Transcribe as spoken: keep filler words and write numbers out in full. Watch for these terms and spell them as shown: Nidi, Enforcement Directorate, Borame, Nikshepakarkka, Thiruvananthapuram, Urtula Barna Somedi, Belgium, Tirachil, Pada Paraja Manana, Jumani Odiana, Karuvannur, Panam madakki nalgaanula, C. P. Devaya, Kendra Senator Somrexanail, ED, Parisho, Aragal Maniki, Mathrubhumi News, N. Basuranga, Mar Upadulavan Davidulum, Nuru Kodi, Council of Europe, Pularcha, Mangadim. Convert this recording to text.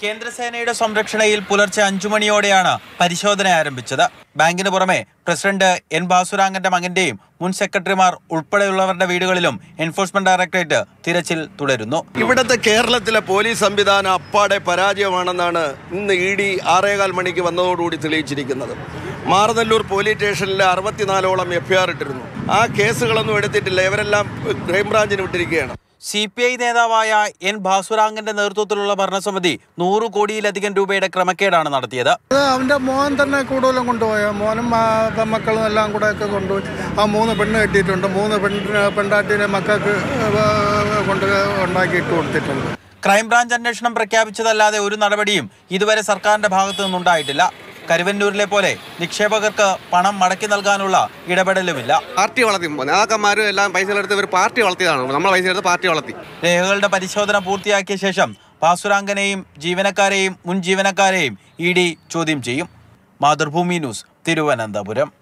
Kendra Senator Somrexanail Pularcha Jumani Odiana, Parisho than Arambichada, Bank in Borame, President N. Basuranga and Mangadim, Mun Secretary Mar Upadulavan Davidulum, Enforcement Directorate, Tirachil, Tuderuno. Even at the Kerala Tilapoli Sambidana, Pada Paraja Manana, Nidi, Aragal Maniki, Nuru Kodi. Marthalur police station le sixty-four me appeared. Ah, case galannu edutittu leverellam crime branch nu vittirikayana. C. P. Devaya, N. Basuranga and Urtula Barna Somedi, Nuru Kodi, Latican Dubate, a Kramakadana, not the other. I'm the Montan Kudola Kondoya, Monama, the Makala Langudaka Kondo, a Mona Pendatit, and the Mona Pendatit, and Maka Kondaki. Crime branch and national Prakabich, the Lada Urunarabadim, either a Sarkand of Hathan Nunda. Karuvannur Lepole, Nikshepakarkka, Panam madakki nalgaanula, Idabedalumilla. Party Valathim, Nakamarilla, and Paisal party Valthana, Namala the party Valathi. They held a Parishodana Purtiaki Shesham, Basuranganeim, Jeevanakkareim, Mun Jeevanakkareim, E D Chodyam Cheyyum. Mathrubhumi News, Thiruvananthapuram.